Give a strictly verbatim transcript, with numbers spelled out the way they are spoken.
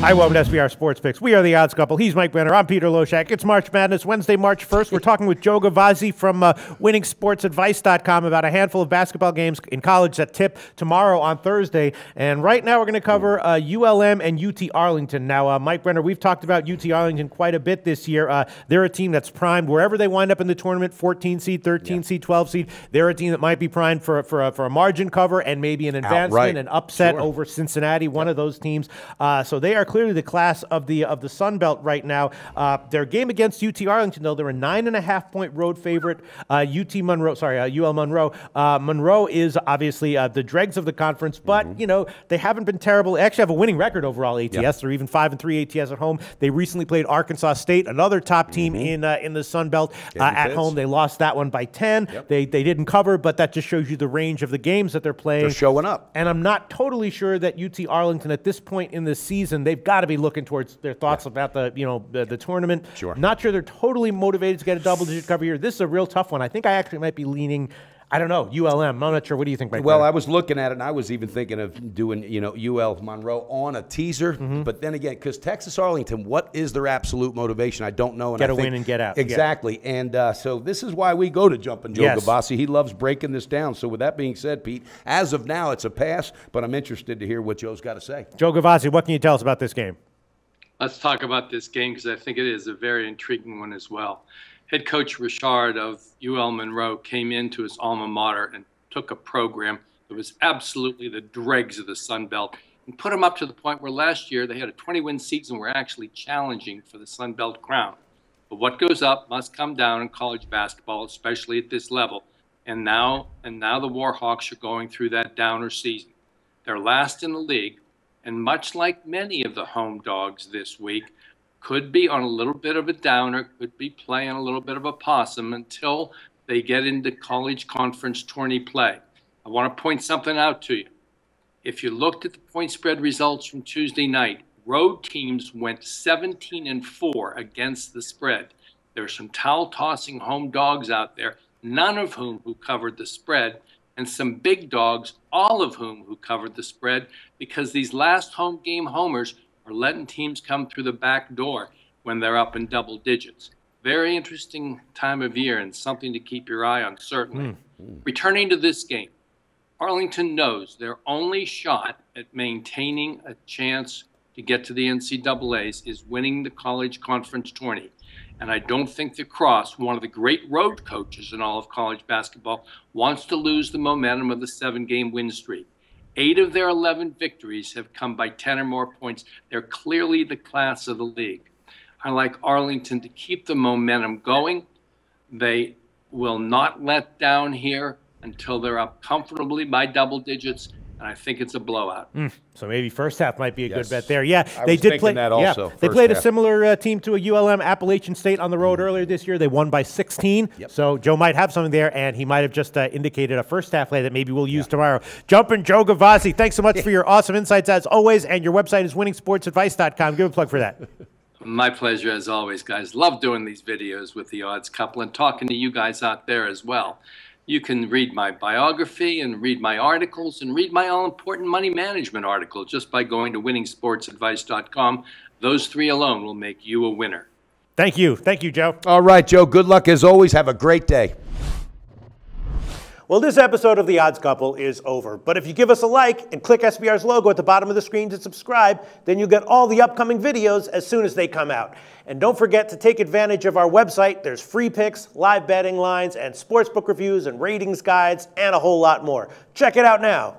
Hi, welcome to S B R Sports Picks. We are the Odds Couple. He's Mike Brenner. I'm Peter Loshak. It's March Madness, Wednesday, March first. We're talking with Joe Gavazzi from uh, Winning Sports Advice dot com about a handful of basketball games in college that tip tomorrow on Thursday. And right now we're going to cover uh, U L M and U T Arlington. Now, uh, Mike Brenner, we've talked about U T Arlington quite a bit this year. Uh, they're a team that's primed wherever they wind up in the tournament, fourteen seed, thirteen seed, twelve seed. They're a team that might be primed for, for, a, for a margin cover and maybe an advancement, outright. an upset sure. over Cincinnati, one yep. of those teams. Uh, so they are clearly the class of the of the Sun Belt right now. Uh, their game against U T Arlington, though, they're a nine and a half point road favorite. Uh, U T Monroe, sorry, uh, U L Monroe. Uh, Monroe is obviously uh, the dregs of the conference, but mm-hmm. you know they haven't been terrible. They actually have a winning record overall. A T S, yep. they're even five and three A T S at home. They recently played Arkansas State, another top team mm-hmm. in uh, in the Sun Belt uh, at fits. home. They lost that one by ten. Yep. They they didn't cover, but that just shows you the range of the games that they're playing. They're showing up, and I'm not totally sure that U T Arlington at this point in the season. They've got to be looking towards their thoughts yeah. about the you know the, the tournament. Sure. Not sure they're totally motivated to get a double-digit cover here. This is a real tough one. I think I actually might be leaning, I don't know, U L M. I'm not sure. What do you think, Mike? Well, I was looking at it, and I was even thinking of doing you know U L Monroe on a teaser. Mm-hmm. But then again, because Texas Arlington, what is their absolute motivation? I don't know. And get I a think, win and get out. Exactly. Yeah. And uh, so this is why we go to Jumpin' Joe yes. Gavazzi. He loves breaking this down. So with that being said, Pete, as of now, it's a pass, but I'm interested to hear what Joe's got to say. Joe Gavazzi, what can you tell us about this game? Let's talk about this game because I think it is a very intriguing one as well. Head coach Richard of U L Monroe came into his alma mater and took a program that was absolutely the dregs of the Sun Belt and put them up to the point where last year they had a twenty-win season where actually challenging for the Sun Belt crown. But what goes up must come down in college basketball, especially at this level. And now, and now the Warhawks are going through that downer season. They're last in the league, and much like many of the home dogs this week, could be on a little bit of a downer, could be playing a little bit of a possum until they get into college conference tourney play. I want to point something out to you. If you looked at the point spread results from Tuesday night, road teams went seventeen and four against the spread. There are some towel-tossing home dogs out there, none of whom who covered the spread, and some big dogs, all of whom who covered the spread, because these last home game homers or letting teams come through the back door when they're up in double digits. Very interesting time of year and something to keep your eye on, certainly. Mm-hmm. Returning to this game, Arlington knows their only shot at maintaining a chance to get to the N C double A's is winning the college conference tourney. And I don't think that Cross, one of the great road coaches in all of college basketball, wants to lose the momentum of the seven-game win streak. Eight of their eleven victories have come by ten or more points. They're clearly the class of the league. I like Arlington to keep the momentum going. They will not let down here until they're up comfortably by double digits, and I think it's a blowout. Mm. So maybe first half might be a yes. good bet there. Yeah, I they was did play that also. Yeah, they played half. a similar uh, team to a U L M, Appalachian State on the road mm. earlier this year. They won by sixteen. Yep. So Joe might have something there, and he might have just uh, indicated a first half play that maybe we'll use yeah. tomorrow. Jumpin' Joe Gavazzi, thanks so much for your awesome insights as always, and your website is Winning Sports Advice dot com. Give a plug for that. My pleasure as always, guys. Love doing these videos with the Odds Couple and talking to you guys out there as well. You can read my biography and read my articles and read my all-important money management article just by going to Winning Sports Advice dot com. Those three alone will make you a winner. Thank you. Thank you, Joe. All right, Joe. Good luck as always. Have a great day. Well, this episode of The Odds Couple is over, but if you give us a like and click S B R's logo at the bottom of the screen to subscribe, then you'll get all the upcoming videos as soon as they come out. And don't forget to take advantage of our website. There's free picks, live betting lines, and sportsbook reviews and ratings guides, and a whole lot more. Check it out now.